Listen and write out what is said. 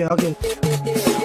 Okay.